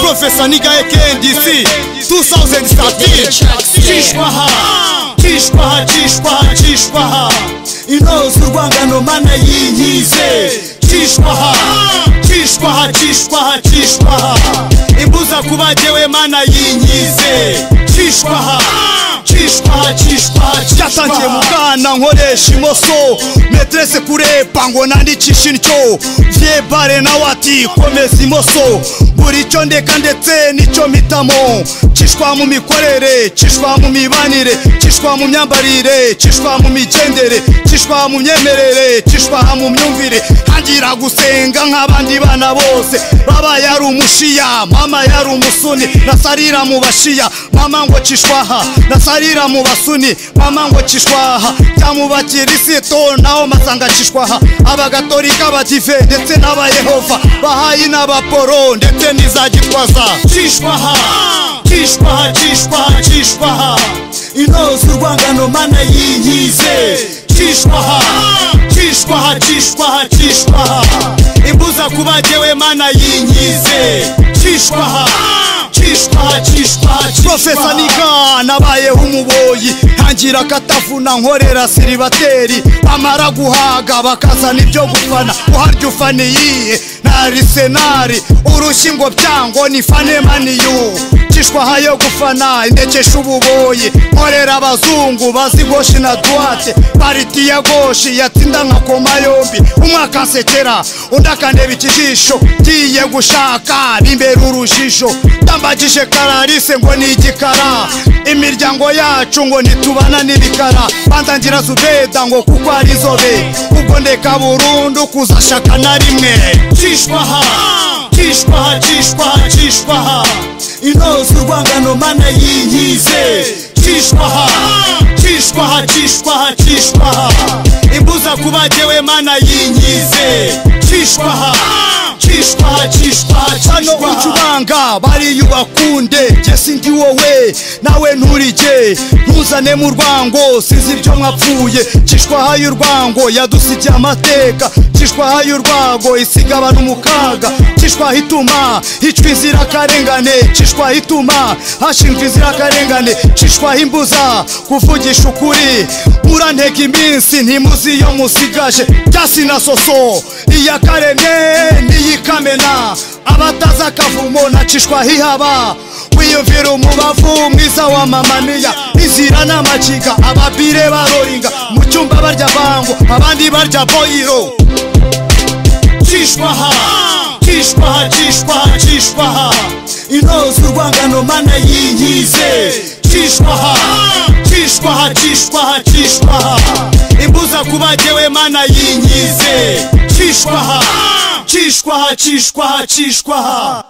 Professor Nigaeke NDC 2013 Cishwaha, Cishwaha, Cishwaha, Cishwaha Inozu rwangano mana yinyize Cishwaha, Cishwaha, Cishwaha, Cishwaha Imbuza kubajewe mana yinyize Cishwaha, Cishwaha, Cishwaha, Cishwaha na nkoresha imoso metrese kurepa ngo nandikisha nicyo vye bare na wati komeza imoso buri cyo ndeka ndetse nicyo mitamo Cishwa mu mikorere, Cishwa mu mibanire, Cishwa mu myambarire, Cishwa mu migendere, Cishwa mu myemerere, Cishwa mu myumvire hangira gusenga nk'abandi bana bose baba yari umushiya mama yari umusuni nasarira mu bashiya mama ngo Cishwaha nasarira mu basuni mama ngo Cishwaha cyamubakiriseto naho masanga Cishwaha abagatolika batife ndetse n'aba Yehova bahayi n'abaporo ndetse n'izagitwaza Cishwaha Cishwaha Cishwaha Cishwaha inozu rwangano mana yinyize Cishwaha Cishwaha Cishwaha Cishwaha imbuza kubajewe mana yinyize Cishwaha Cishwaha Cishwaha Professor Nigaeke nabaye umuboyi hangira katafuna nkorera silibateri bamara guhaga bakazana ibyo gufana uharyufaniye nari senari urushingo byango nifane maniyo Cishwaha yo gufana indekesha ububoyi nkorera abazungu bazigoshi na duate pariti ya goshi yatsinda nka koma yombi umwaka sekera undakandeba ikijisho giye gushaka bimbera urujisho tambajije karalise ngo nigikara imiryango yacu ngo nitubana nibikara bantangira zubeda ngo kuko ari zobe ubwo ndeka burundu kuzashaka na rimwe Cishwaha Cishwaha Cishwaha Cishwaha inozu rwangano mana yinyize Cishwaha Cishwaha Cishwaha Cishwaha imbuza kubajewe mana yinyize Cishwaha Cishwaha Cishwaha Cishwaha Chubanga bari yubakunde Jesse ndi wowe nawe nturije ntuzane mu rwango sinzi byo mwapfuye Cishwaha y'urwango yadusijya amateka Cishwaha y'urwango isigabana umukaga Cishwaha ituma hicwa inzira karengane Cishwaha ituma hashinga inzira karengane Cishwaha imbuza kuvugisha ukuri muranteka iminsi ntimuzi yo musigaje cyasi na soso iya karene niyikamena abataza kavumo na Cishwaha ihaba wiyumvira umubavu mwiza wa mamaniya izira n'amajiga ababire baroringa mu cyumba barya bango abandi barya boyiro Cishwaha Cishwaha Cishwaha Cishwaha inozu rwangano mana yinyize Cishwaha Cishwaha Cishwaha Cishwaha imbuza kubajewe mana yinyize Cishwaha Cishwaha Cishwaha Cishwaha